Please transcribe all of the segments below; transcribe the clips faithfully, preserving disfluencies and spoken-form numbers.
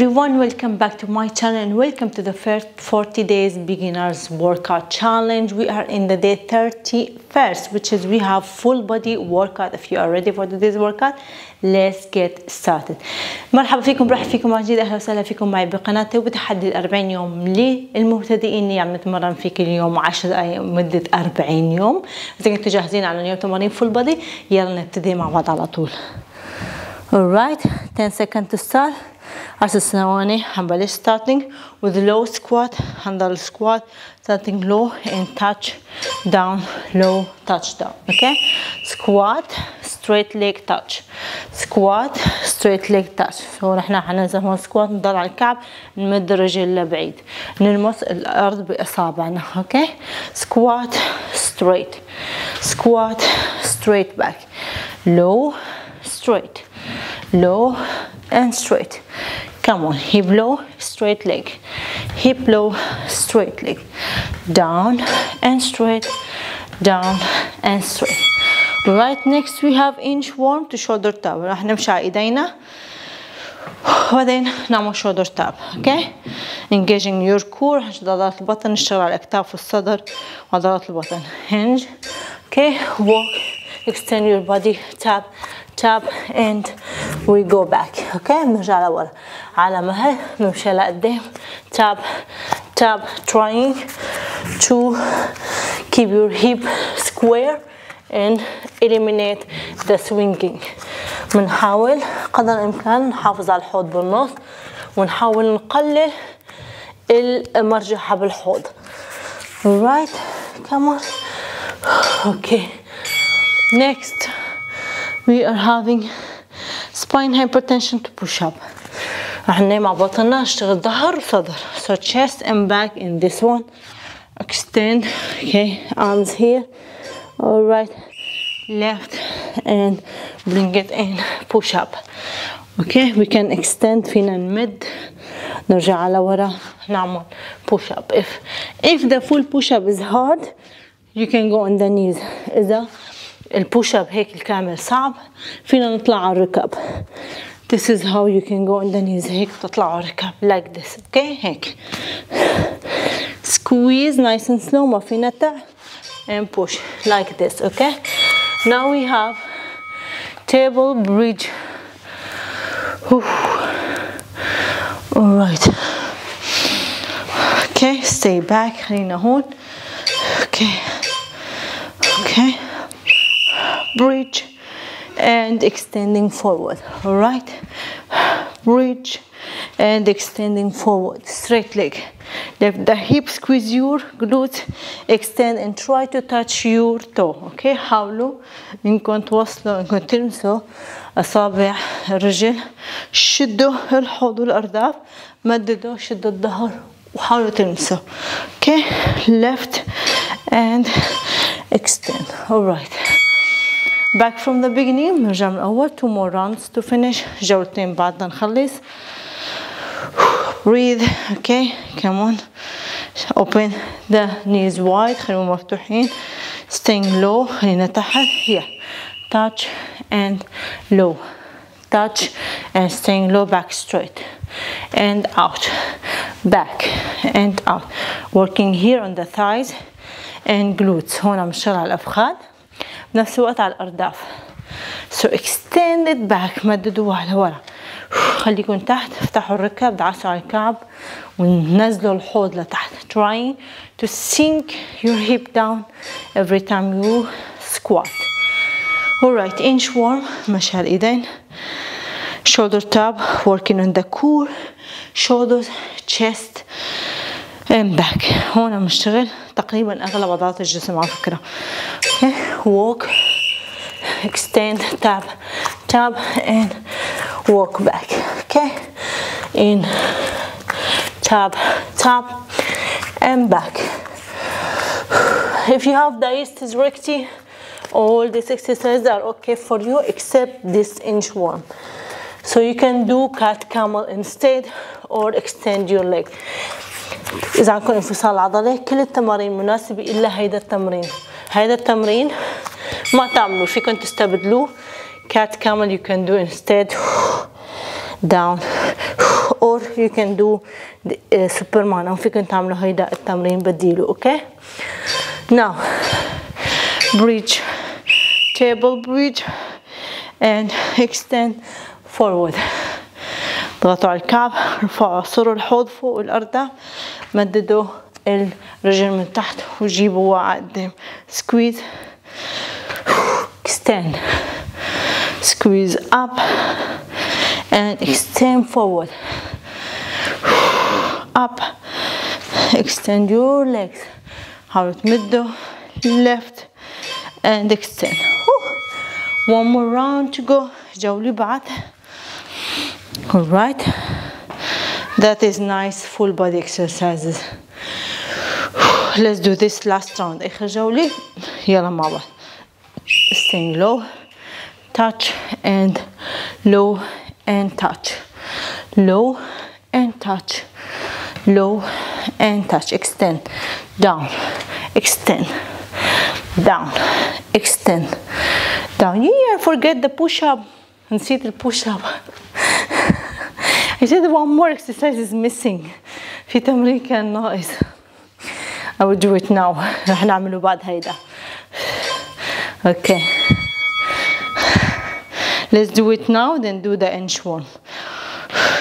everyone, welcome back to my channel and welcome to the first forty days beginners workout challenge. We are in the day thirty-first, which is we have full body workout. If you are ready for today's workout, let's get started. مرحبا فيكم، راح فيكم عجيد، اهلا وسهلا فيكم معي بقناتي. وتحدي الأربعين يوم للمبتدئين، يعني نتمرن في كل يوم عشر دقائق مدة أربعين يوم. اذا كنتوا جاهزين على نيو تمارين فول بودي، يلا نبتدي مع بعض على طول. Alright, ten seconds to start. عشر ثواني حنبلش starting with low squat. handle squat starting low and touch down, low touch down. Okay, squat straight leg touch, squat straight leg touch. so نحن حننزل هون squat، نضل على الكعب، نمد الرجل لبعيد، نلمس الارض باصابعنا. okay, squat straight, squat straight back, low straight, low and straight. come on, hip low, straight leg, hip low, straight leg, down and straight, down and straight. right, next we have inchworm to shoulder tap. راح نمشي على ايدينا وبعدين نعمل shoulder tap. okay, engaging your core، نشد عضلات البطن، نشتغل على الاكتاف والصدر وعضلات البطن. hinge. okay, walk, extend your body, tap tap and we go back. okay, نرجع لورا على مهل، نمشي لقدام، tap tap, trying to keep your hip square and eliminate the swinging. بنحاول قدر الامكان نحافظ على الحوض بالنص ونحاول نقلل المرجحة بالحوض. alright, come on. okay, next we are having spine hypertension to push up. راح ننام على بطننا، نشتغل ظهر وصدر. so chest and back in this one. extend. okay, arms here. alright, left and bring it in, push up. okay, we can extend، فينا نمد، نرجع على ورا نعمل push up. if if the full push up is hard you can go on the knees. إذا البوش اب هيك الكامل صعب، فينا نطلع على الركب. this is how you can go on the knees. هيك تطلع على الركب like this. okay, هيك squeeze nice and slow، ما في نتع and push like this. okay, now we have table bridge. alright, okay, stay back، خلينا هون. okay okay bridge and extending forward. all right, bridge and extending forward. straight leg, left the hip, squeeze your glutes, extend and try to touch your toe. okay, حاولوا انكم توصلوا انكم تلمسوا اصابع الرجل، شدوا الحوض والارداف، مددوا، شدوا الظهر وحاولوا تلمسوا. okay, left and extend. all right, back from the beginning، نرجع من الأول. two more rounds to finish، جولتين بعدنا نخلص. breathe. okay, come on, open the knees wide، خلوهم مفتوحين. staying low، خلينا تحت. here touch and low, touch and staying low. back straight and out, back and out, working here on the thighs and glutes. هون عم نشتغل على الأفخاذ، بنفس الوقت على الأرداف. so extend it back، مددوها لورا، خليكم تحت، افتحوا الركب، دعسوا على الكعب ونزلوا الحوض لتحت. trying to sink your hip down every time you squat. alright, inchworm، مشي على الإيدين، shoulder tap، working on the core, shoulders, chest and back. هون عم نشتغل تقريبا أغلب عضلات الجسم على فكرة. walk, extend, tap tap and walk back. okay, in, tap tap and back. if you have diastasis recti, all these exercises are okay for you except this inchworm. so you can do cat camel instead or extend your leg. إذا عندكم انفصال عضلي كل التمارين مناسبة إلا هيدا التمرين. هيدا التمرين ما تعملوا، فيكم تستبدلوه cat camel. you can do instead down or you can do uh, Superman. فيكن تعملوا هيدا التمرين بديله. اوكي okay? Now bridge, table bridge and extend forward. اضغطوا على الكعب، رفعوا عصروا الحوض فوق الارض ده، مددوا الرجل من تحت وجيبوا عقدام. squeeze extend squeeze up and extend forward up extend your legs. حاولوا تمدوا left and extend. one more round to go. جولي بعد. Alright, that is nice full body exercises. Let's do this last round. آخر جولة. يلا مع بعض. Staying low, touch and low and touch, low and touch, low and touch. Extend, down, extend, down, extend, down. Yeah, forget the push-up. نسيت الpush-up. I said one more exercise is missing. في تمرين كان ناقص. I will do it now. رح نعمله بعد هيدا. Okay. Let's do it now. Then do the inchworm.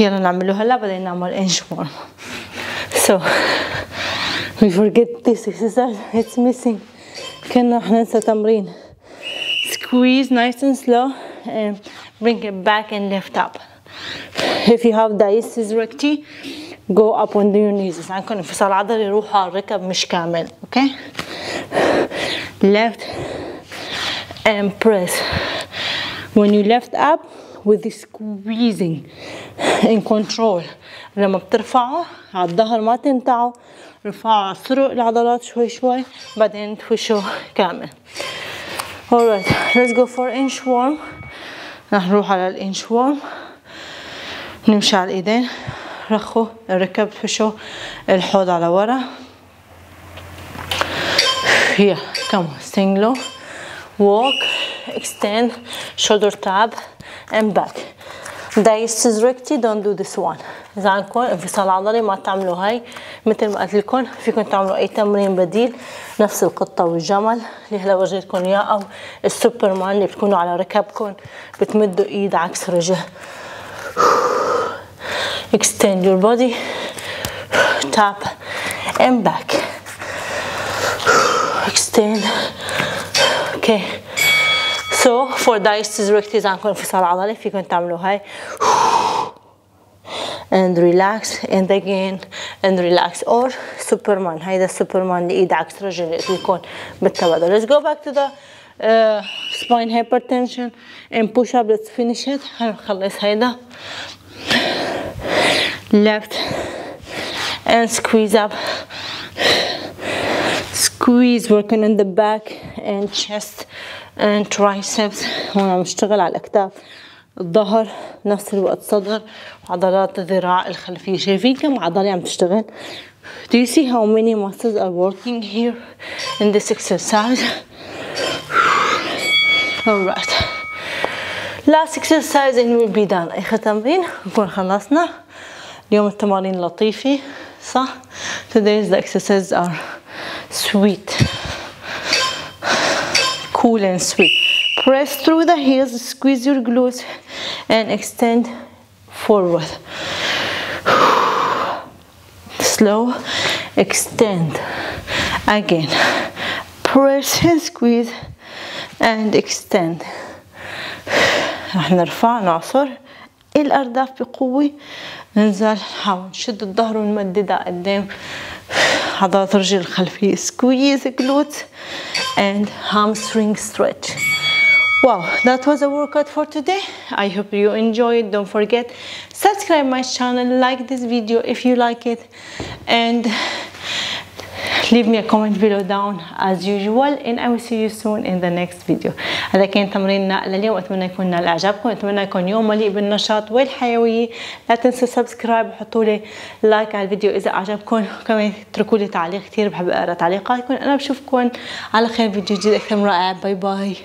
يلا نعمله هلا بعدين نعمل inchworm. So we forget this exercise. It's missing. كنا رح ننسى تمرين. Squeeze nice and slow and bring it back and lift up. If you have diastasis recti, go up on your knees. إذا عندكم انفصال عضلي روحوا على الركب مش كامل. Okay. Left and press. When you lift up with the squeezing and control. لما بترفعوا على الظهر ما تنتعوا، رفعوا على ثروة العضلات شوي شوي بعدين تفشوا كامل. Alright, let's go for inchworm. رح نروح على الانشوارم. نمشي على الايدين، رخوا الركب، فشوا الحوض على ورا. Here, come on, staying low, walk, extend, shoulder tap and back. Diastasis recti, don't do this one. إذا عندكم انفصال عضلي ما تعملوا هاي، مثل ما قلت لكم فيكم تعملوا أي تمرين بديل، نفس القطة والجمل اللي هلا ورجيتكم إياه، أو السوبرمان اللي بتكونوا على ركبكم بتمدوا إيد عكس رجل. Extend your body, tap and back. Extend. Okay. So for diastasis recti إذا عندكم انفصال عضلي فيكم تعملوا هاي. And relax and again and relax or Superman. هيدا Superman لإيد عكس رجل اللي قلت لكم بالتبادل. Let's go back to the uh, spine hypertension and push up. Let's finish it. هنخلص هيدا. Left and squeeze up. Squeeze, working on the back and chest and triceps. هون عم نشتغل على الأكتاف. الظهر نفس الوقت، صدر، عضلات الذراع الخلفية. شايفين كم عضلة عم تشتغل؟ Do you see how many muscles are working here in this exercise? Alright. Last exercise and we'll be done. آخر تمرين نكون خلصنا. اليوم التمارين لطيفة صح؟ Today's the exercises are sweet. Cool and sweet. Press through the heels, squeeze your glutes and extend forward. Slow, extend. Again, press and squeeze and extend. رح نرفع نعصر الأرداف بقوة، ننزل نحاول نشد الظهر ونمددها قدام عضلات الرجل الخلفية. Squeeze glutes and hamstring stretch. Wow, that was a workout for today. I hope you enjoyed. Don't forget, subscribe my channel, like this video if you like it, and leave me a comment below down as usual, and I will see you soon in the next video. هذا كان تمريننا لليوم، أتمنى يكون نال إعجابكم، أتمنى يكون يوم مليء بالنشاط والحيوية. لا تنسوا سبسكرايب وحطوا لي لايك على الفيديو إذا أعجبكم، وكمان اتركوا لي تعليق، كثير بحب أقرأ تعليقاتكم. أنا بشوفكم على خير فيديو جديد أكثر من رائع. باي باي.